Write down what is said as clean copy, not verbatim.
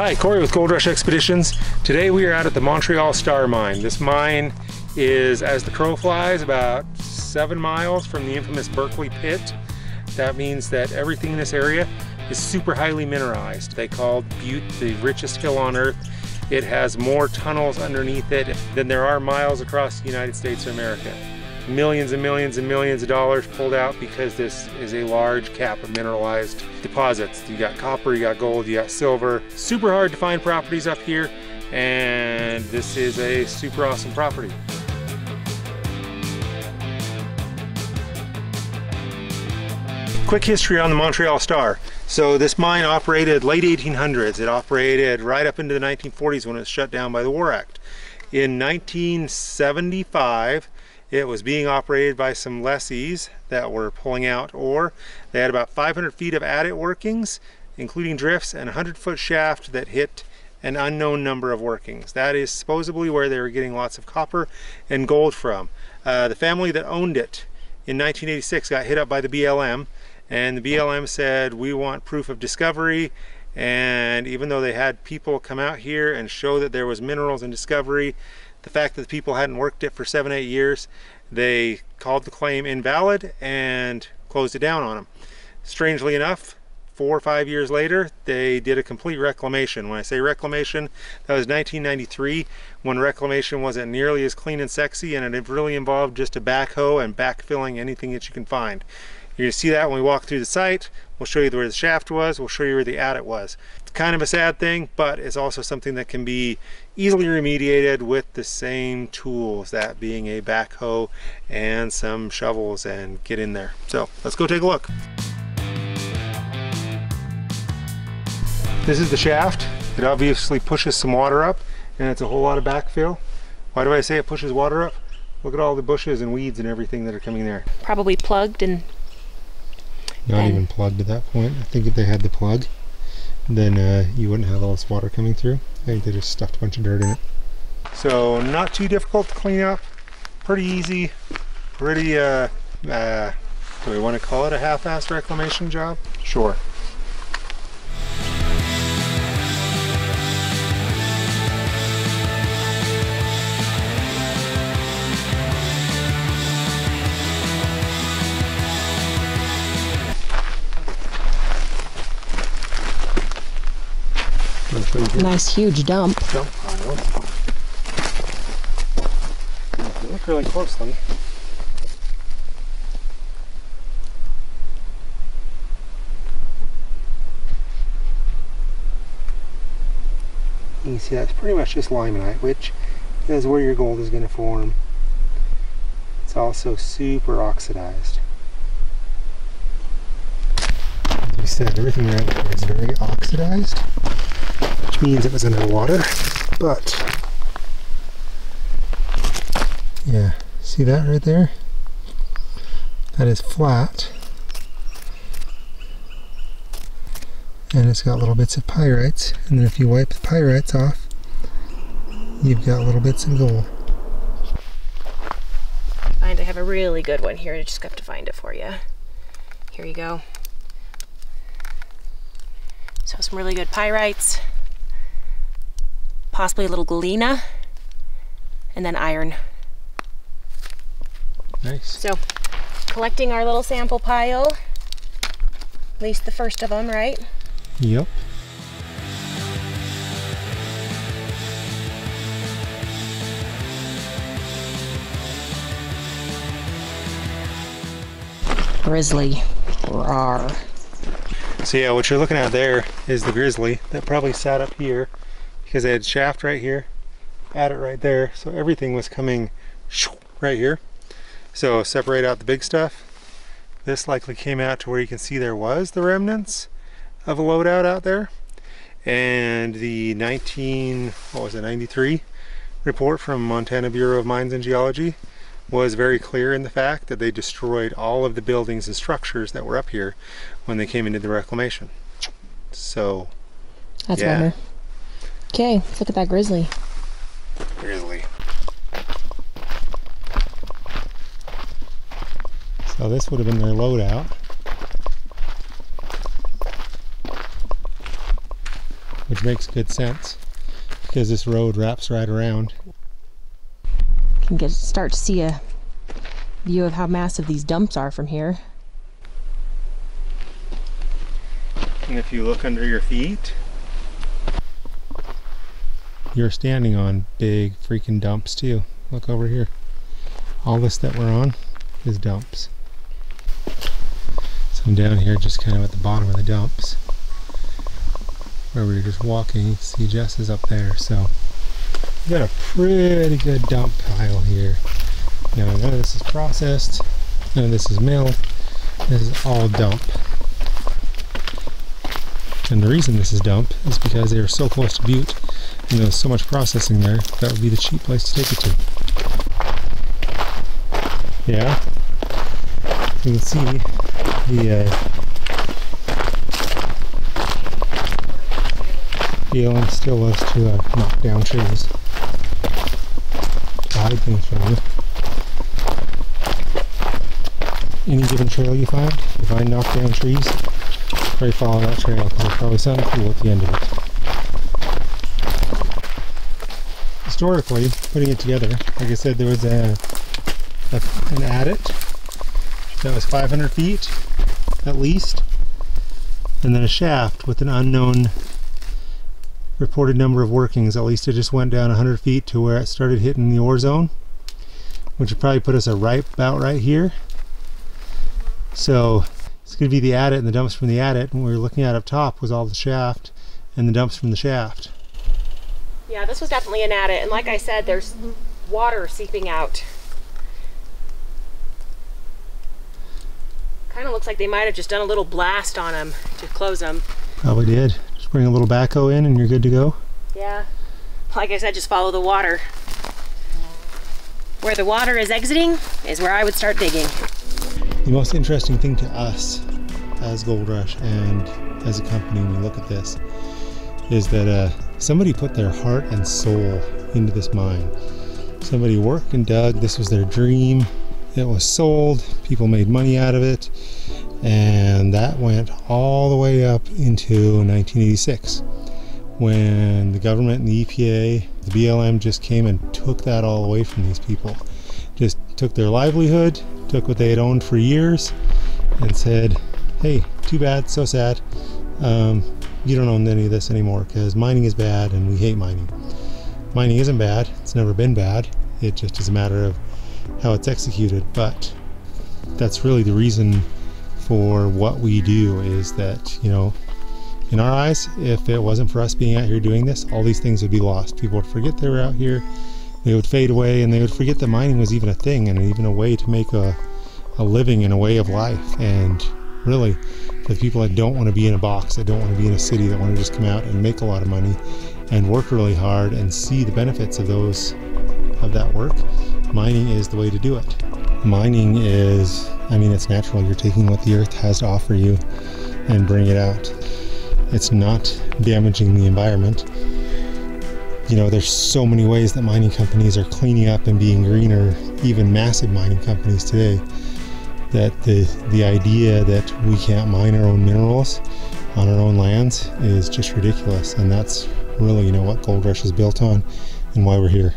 Hi, Corey with Gold Rush Expeditions. Today we are out at the Montreal Star Mine. This mine is, as the crow flies, about 7 miles from the infamous Berkeley Pit. That means that everything in this area is super highly mineralized. They called Butte the richest hill on earth. It has more tunnels underneath it than there are miles across the United States of America. Millions and millions and millions of dollars pulled out because this is a large cap of mineralized deposits. You got copper, you got gold, you got silver. Super hard to find properties up here, and this is a super awesome property. Quick history on the Montreal Star. So this mine operated late 1800s. It operated right up into the 1940s when it was shut down by the War Act. In 1975, it was being operated by some lessees that were pulling out ore. They had about 500 feet of adit workings, including drifts, and a 100-foot shaft that hit an unknown number of workings. That is supposedly where they were getting lots of copper and gold from. The family that owned it in 1986 got hit up by the BLM. And the BLM said, we want proof of discovery. And even though they had people come out here and show that there was minerals in discovery, the fact that the people hadn't worked it for 7-8 years, they called the claim invalid and closed it down on them. Strangely enough, 4 or 5 years later, they did a complete reclamation. When I say reclamation, that was 1993, when reclamation wasn't nearly as clean and sexy, and it really involved just a backhoe and backfilling anything that you can find. You're going to see that when we walk through the site. We'll show you where the shaft was, we'll show you where the adit was. It's kind of a sad thing, but it's also something that can be easily remediated with the same tools, that being a backhoe and some shovels, and get in there. So let's go take a look. This is the shaft. It obviously pushes some water up, and it's a whole lot of backfill. Why do I say it pushes water up? Look at all the bushes and weeds and everything that are coming there. Probably plugged and not even plugged at that point. I think if they had the plug, then you wouldn't have all this water coming through. I think they just stuffed a bunch of dirt in it. So not too difficult to clean up. Pretty easy. Pretty, do we want to call it a half-assed reclamation job? Sure. Nice huge dump pile. If you look really closely, you can see that's pretty much just limonite, which is where your gold is going to form. It's also super oxidized. As we said, everything around here is very oxidized, which means it was underwater, but yeah, see that right there? That is flat, and it's got little bits of pyrites, and then if you wipe the pyrites off, you've got little bits of gold. I have a really good one here, I just have to find it for you. Here you go. So some really good pyrites, possibly a little galena, and then iron. Nice. So collecting our little sample pile, at least the first of them, right? Yep. Grizzly, rawr. So yeah, what you're looking at there is the grizzly that probably sat up here, because they had shaft right here, adit right there, so everything was coming right here. So separate out the big stuff. This likely came out to where you can see there was the remnants of a loadout out there. And the 93 report from Montana Bureau of Mines and Geology was very clear in the fact that they destroyed all of the buildings and structures that were up here when they came into the reclamation. So that's better. Okay, let's look at that grizzly. Grizzly. So this would have been their loadout. which makes good sense because this road wraps right around. You can start to see a view of how massive these dumps are from here. And if you look under your feet, you're standing on big freaking dumps too. Look over here. All this that we're on is dumps. So I'm down here just kind of at the bottom of the dumps where we were just walking. You can see Jess is up there, so we've got a pretty good dump pile here. Now none of this is processed, none of this is milled, this is all dump. And the reason this is dump is because they are so close to Butte and there's so much processing there, that would be the cheap place to take it to. Yeah, you can see the BLM still loves to knock down trees to hide things from you. Any given trail you find, if I knock down trees, try to follow that trail because there's probably something cool at the end of it. Historically, putting it together, like I said, there was an adit that was 500 feet at least, and then a shaft with an unknown reported number of workings. At least it just went down 100 feet to where it started hitting the ore zone, which would probably put us about right here. So it's going to be the adit and the dumps from the adit, and what we were looking at up top was all the shaft and the dumps from the shaft. Yeah, this was definitely an adit, and like I said, there's water seeping out. Kind of looks like they might have just done a little blast on them to close them. Probably did. Just bring a little backhoe in and you're good to go. Yeah. Like I said, just follow the water. Where the water is exiting is where I would start digging. The most interesting thing to us as Gold Rush and as a company when we look at this is that somebody put their heart and soul into this mine. Somebody worked and dug. This was their dream. It was sold, people made money out of it, and that went all the way up into 1986 when the government and the EPA, the BLM just came and took that all away from these people. Just took their livelihood, took what they had owned for years, and said, hey, too bad, so sad, you don't own any of this anymore because mining is bad and we hate mining. Mining isn't bad, it's never been bad, it just is a matter of how it's executed. But that's really the reason for what we do, is that, you know, in our eyes, if it wasn't for us being out here doing this, all these things would be lost. People would forget they were out here, they would fade away, and they would forget that mining was even a thing and even a way to make a living and a way of life. And really, for the people that don't want to be in a box, that don't want to be in a city, that want to just come out and make a lot of money and work really hard and see the benefits of those, of that work, mining is the way to do it. Mining is, I mean, it's natural. You're taking what the earth has to offer you and bring it out. It's not damaging the environment. You know, there's so many ways that mining companies are cleaning up and being greener, even massive mining companies today, that the idea that we can't mine our own minerals on our own lands is just ridiculous. And that's really, you know, what Gold Rush is built on and why we're here.